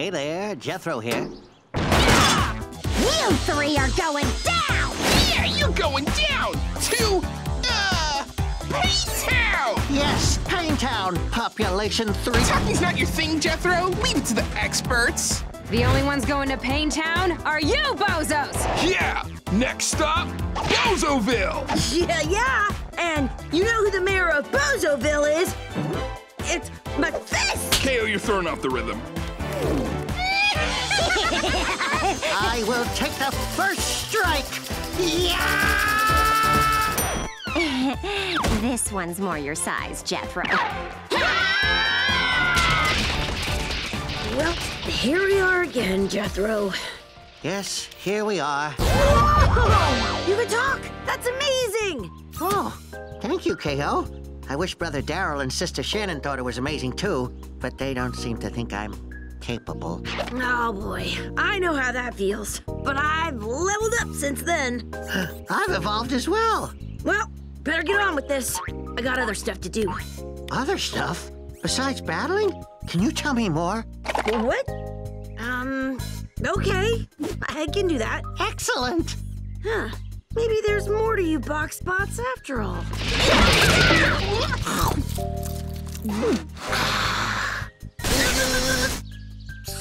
Hey there, Jethro here. You three are going down! Yeah, you're going down! To, Paintown! Yes, Paintown, population 3. Talking's not your thing, Jethro. Leave it to the experts. The only ones going to Paintown are you bozos! Yeah! Next stop, Bozoville! Yeah! And you know who the mayor of Bozoville is? It's MacFist! KO, you're throwing off the rhythm. I will take the first strike! Yeah! This one's more your size, Jethro. Well, here we are again, Jethro. Yes, here we are. Whoa! You can talk! That's amazing! Oh, thank you, KO. I wish Brother Daryl and Sister Shannon thought it was amazing, too, but they don't seem to think I'm capable. Oh, boy. I know how that feels, but I've leveled up since then. I've evolved as well. Well, better get on with this. I got other stuff to do. Other stuff? Besides battling? Can you tell me more? What? Okay. I can do that. Excellent. Huh. Maybe there's more to you box bots after all.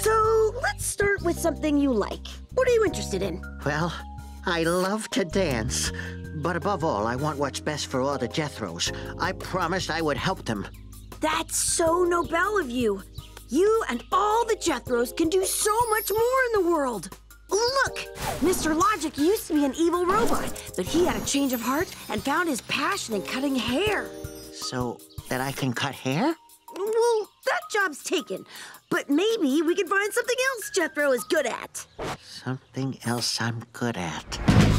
So, let's start with something you like. What are you interested in? Well, I love to dance. But above all, I want what's best for all the Jethros. I promised I would help them. That's so noble of you. You and all the Jethros can do so much more in the world. Look, Mr. Logic used to be an evil robot, but he had a change of heart and found his passion in cutting hair. So that I can cut hair? Well, that job's taken, but maybe we can find something else Jethro is good at. Something else I'm good at.